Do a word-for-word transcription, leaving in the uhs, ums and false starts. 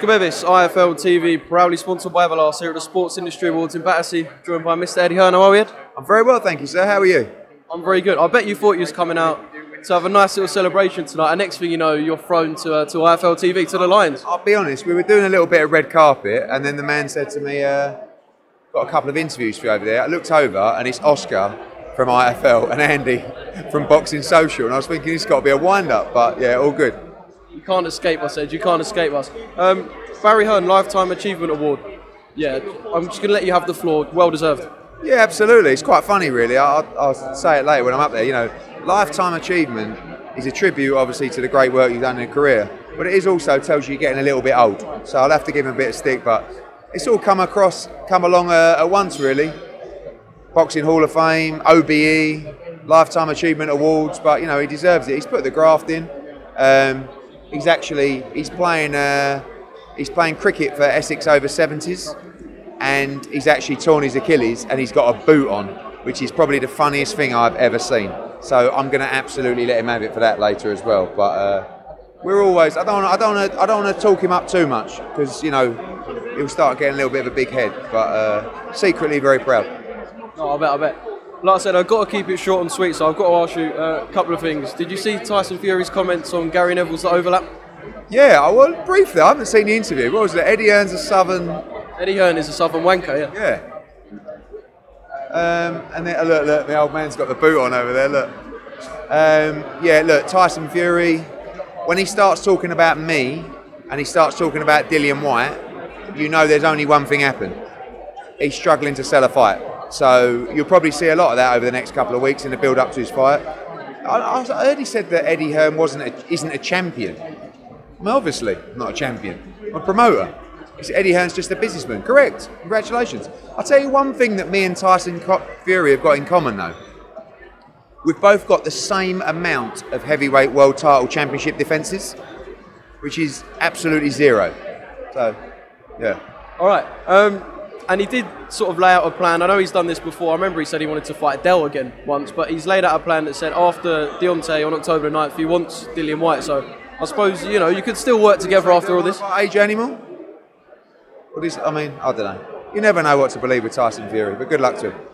Oscar Bevis, I F L T V, proudly sponsored by Everlast, here at the Sports Industry Awards in Battersea, joined by Mister Eddie Hearn. How are we, Ed? I'm very well, thank you, sir. How are you? I'm very good. I bet you thought you was coming out to have a nice little celebration tonight, and next thing you know, you're thrown to, uh, to I F L T V, to the Lions. I'll be honest, we were doing a little bit of red carpet, and then the man said to me, uh, got a couple of interviews for you over there. I looked over, and it's Oscar from I F L and Andy from Boxing Social, and I was thinking it's got to be a wind-up, but yeah, all good. You can't escape us, Ed. You can't escape us. Um, Barry Hearn, Lifetime Achievement Award. Yeah, I'm just going to let you have the floor. Well deserved. Yeah, absolutely. It's quite funny, really. I'll, I'll say it later when I'm up there. You know, Lifetime Achievement is a tribute, obviously, to the great work you've done in your career. But it is also tells you you're getting a little bit old. So I'll have to give him a bit of stick. But it's all come across, come along uh, at once, really. Boxing Hall of Fame, O B E, Lifetime Achievement Awards. But, you know, he deserves it. He's put the graft in. Um, He's actually, he's playing, uh, he's playing cricket for Essex over seventies, and he's actually torn his Achilles and he's got a boot on, which is probably the funniest thing I've ever seen. So I'm going to absolutely let him have it for that later as well. But uh, we're always, I don't, I don't, I don't want to talk him up too much because, you know, he'll start getting a little bit of a big head, but uh, secretly very proud. No, I bet, I bet. Like I said, I've got to keep it short and sweet, so I've got to ask you uh, a couple of things. Did you see Tyson Fury's comments on Gary Neville's overlap? Yeah, I well, briefly. I haven't seen the interview. What was it? Eddie Hearn's a southern... Eddie Hearn is a southern wanker, yeah. Yeah. Um, and then, oh, look, look, the old man's got the boot on over there, look. Um, yeah, look, Tyson Fury, when he starts talking about me and he starts talking about Dillian White, you know there's only one thing happened. He's struggling to sell a fight. So you'll probably see a lot of that over the next couple of weeks in the build-up to his fight. I, I heard he said that Eddie Hearn wasn't a, isn't a champion. Well, obviously, not a champion. I'm a promoter. It's Eddie Hearn's just a businessman. Correct. Congratulations. I'll tell you one thing that me and Tyson Fury have got in common, though. We've both got the same amount of heavyweight world title championship defences, which is absolutely zero. So, yeah. All right. Um, And he did sort of lay out a plan. I know he's done this before. I remember he said he wanted to fight Dell again once, but he's laid out a plan that said after Deontay on October ninth, he wants Dillian White. So I suppose, you know, you could still work together after all this. Age anymore? What is, I mean, I don't know. You never know what to believe with Tyson Fury, but good luck to him.